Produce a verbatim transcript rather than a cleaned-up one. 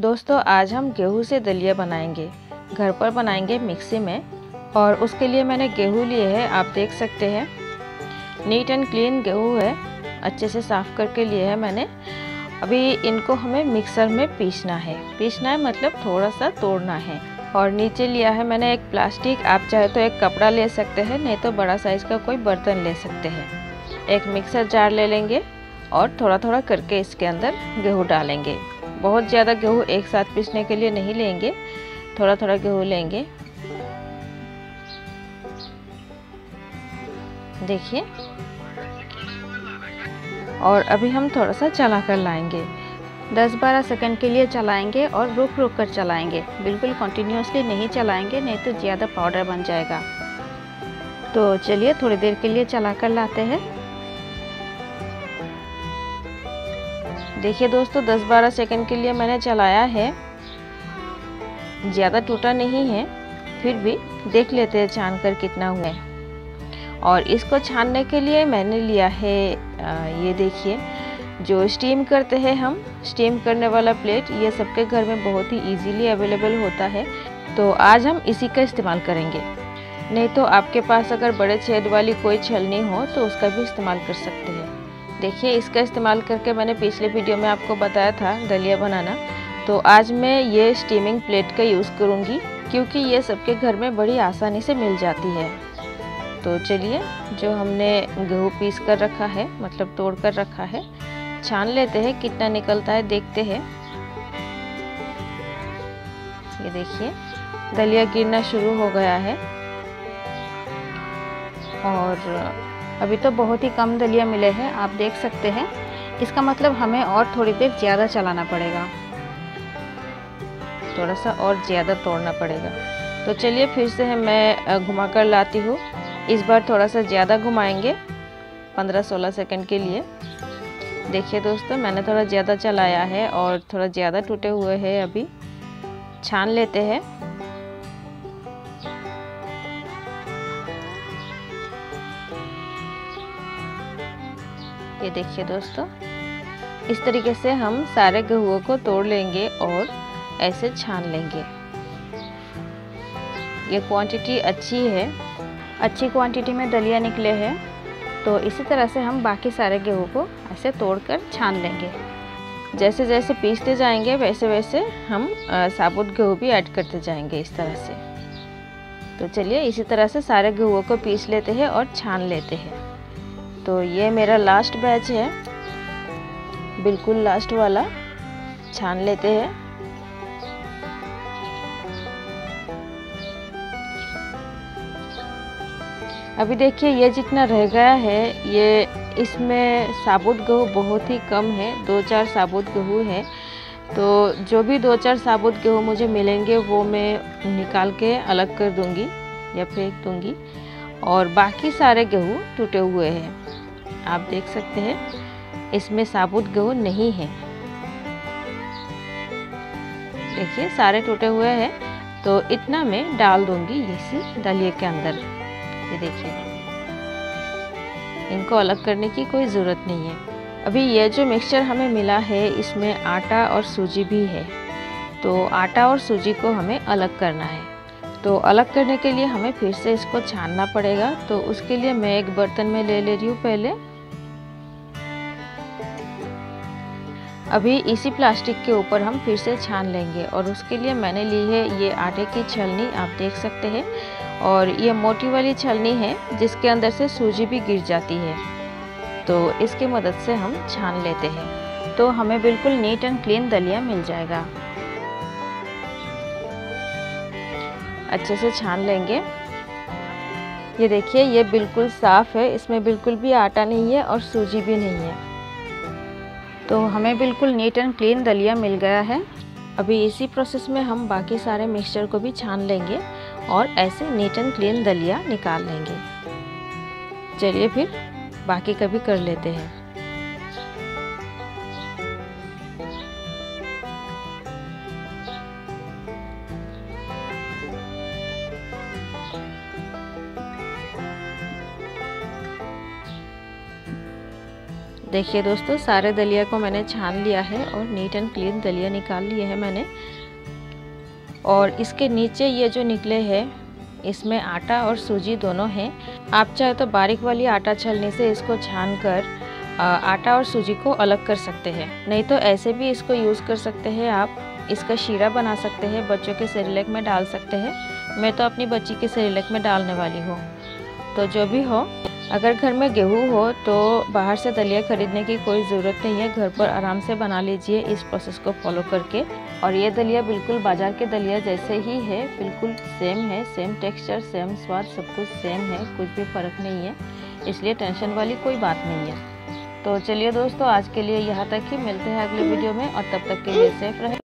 दोस्तों आज हम गेहूं से दलिया बनाएंगे, घर पर बनाएंगे मिक्सी में। और उसके लिए मैंने गेहूं लिए है, आप देख सकते हैं नीट एंड क्लीन गेहूं है, अच्छे से साफ़ करके लिए है मैंने। अभी इनको हमें मिक्सर में पीसना है, पीसना है मतलब थोड़ा सा तोड़ना है। और नीचे लिया है मैंने एक प्लास्टिक, आप चाहे तो एक कपड़ा ले सकते हैं, नहीं तो बड़ा साइज़ का कोई बर्तन ले सकते हैं। एक मिक्सर जार ले लेंगे और थोड़ा थोड़ा करके इसके अंदर गेहूँ डालेंगे। बहुत ज़्यादा गेहूँ एक साथ पीसने के लिए नहीं लेंगे, थोड़ा थोड़ा गेहूँ लेंगे। देखिए, और अभी हम थोड़ा सा चला कर लाएंगे, दस बारह सेकंड के लिए चलाएंगे और रुक रुक कर चलाएंगे, बिल्कुल कंटिन्यूसली नहीं चलाएंगे, नहीं तो ज़्यादा पाउडर बन जाएगा। तो चलिए थोड़ी देर के लिए चला कर लाते हैं। देखिए दोस्तों, दस बारह सेकंड के लिए मैंने चलाया है, ज़्यादा टूटा नहीं है, फिर भी देख लेते हैं छान कर कितना हुआ है। और इसको छानने के लिए मैंने लिया है ये देखिए जो स्टीम करते हैं हम, स्टीम करने वाला प्लेट, ये सबके घर में बहुत ही इजीली अवेलेबल होता है। तो आज हम इसी का इस्तेमाल करेंगे, नहीं तो आपके पास अगर बड़े छेद वाली कोई छलनी हो तो उसका भी इस्तेमाल कर सकते हैं। देखिए, इसका इस्तेमाल करके मैंने पिछले वीडियो में आपको बताया था दलिया बनाना, तो आज मैं ये स्टीमिंग प्लेट का यूज़ करूँगी क्योंकि ये सबके घर में बड़ी आसानी से मिल जाती है। तो चलिए, जो हमने गेहूँ पीस कर रखा है, मतलब तोड़ कर रखा है, छान लेते हैं कितना निकलता है, देखते हैं। ये देखिए दलिया गिरना शुरू हो गया है, और अभी तो बहुत ही कम दलिया मिले हैं, आप देख सकते हैं। इसका मतलब हमें और थोड़ी देर ज़्यादा चलाना पड़ेगा, थोड़ा सा और ज़्यादा तोड़ना पड़ेगा। तो चलिए फिर से मैं घुमा कर लाती हूँ, इस बार थोड़ा सा ज़्यादा घुमाएंगे पंद्रह सोलह सेकंड के लिए। देखिए दोस्तों, मैंने थोड़ा ज़्यादा चलाया है और थोड़ा ज़्यादा टूटे हुए हैं, अभी छान लेते हैं। ये देखिए दोस्तों, इस तरीके से हम सारे गेहूँ को तोड़ लेंगे और ऐसे छान लेंगे। ये क्वांटिटी अच्छी है, अच्छी क्वांटिटी में दलिया निकले हैं। तो इसी तरह से हम बाकी सारे गेहूँ को ऐसे तोड़कर छान लेंगे। जैसे जैसे पीसते जाएंगे वैसे वैसे हम साबुत गेहूँ भी ऐड करते जाएंगे इस तरह से। तो चलिए इसी तरह से सारे गेहूँ को पीस लेते हैं और छान लेते हैं। तो ये मेरा लास्ट बैच है, बिल्कुल लास्ट वाला छान लेते हैं। अभी देखिए ये जितना रह गया है, ये इसमें साबुत गेहूँ बहुत ही कम है, दो चार साबुत गेहूँ है। तो जो भी दो चार साबुत गेहूँ मुझे मिलेंगे वो मैं निकाल के अलग कर दूंगी या फेंक दूंगी, और बाकी सारे गेहूँ टूटे हुए हैं, आप देख सकते हैं इसमें साबुत गेहूँ नहीं है। देखिए सारे टूटे हुए हैं, तो इतना मैं डाल दूंगी इसी दलिया के अंदर। ये देखिए, इनको अलग करने की कोई ज़रूरत नहीं है। अभी ये जो मिक्सचर हमें मिला है इसमें आटा और सूजी भी है, तो आटा और सूजी को हमें अलग करना है। तो अलग करने के लिए हमें फिर से इसको छानना पड़ेगा। तो उसके लिए मैं एक बर्तन में ले ले रही हूँ पहले। अभी इसी प्लास्टिक के ऊपर हम फिर से छान लेंगे, और उसके लिए मैंने ली है ये आटे की छलनी, आप देख सकते हैं। और ये मोटी वाली छलनी है जिसके अंदर से सूजी भी गिर जाती है, तो इसकी मदद से हम छान लेते हैं। तो हमें बिल्कुल नीट एंड क्लीन दलिया मिल जाएगा। अच्छे से छान लेंगे। ये देखिए ये बिल्कुल साफ़ है, इसमें बिल्कुल भी आटा नहीं है और सूजी भी नहीं है। तो हमें बिल्कुल नीट एंड क्लीन दलिया मिल गया है। अभी इसी प्रोसेस में हम बाकी सारे मिक्सचर को भी छान लेंगे और ऐसे नीट एंड क्लीन दलिया निकाल लेंगे। चलिए फिर बाकी का भी कर लेते हैं। देखिए दोस्तों, सारे दलिया को मैंने छान लिया है और नीट एंड क्लीन दलिया निकाल लिए हैं मैंने। और इसके नीचे ये जो निकले हैं इसमें आटा और सूजी दोनों हैं। आप चाहे तो बारीक वाली आटा छलनी से इसको छान कर आटा और सूजी को अलग कर सकते हैं, नहीं तो ऐसे भी इसको यूज़ कर सकते हैं। आप इसका शीरा बना सकते हैं, बच्चों के सेरेलेक में डाल सकते हैं। मैं तो अपनी बच्ची के सेरेलेक में डालने वाली हूँ। तो जो भी हो, अगर घर में गेहूँ हो तो बाहर से दलिया खरीदने की कोई ज़रूरत नहीं है, घर पर आराम से बना लीजिए इस प्रोसेस को फॉलो करके। और ये दलिया बिल्कुल बाजार के दलिया जैसे ही है, बिल्कुल सेम है, सेम टेक्सचर, सेम स्वाद, सब कुछ सेम है, कुछ भी फ़र्क नहीं है, इसलिए टेंशन वाली कोई बात नहीं है। तो चलिए दोस्तों, आज के लिए यहाँ तक ही, मिलते हैं अगले वीडियो में और तब तक के लिए सेफ रहें।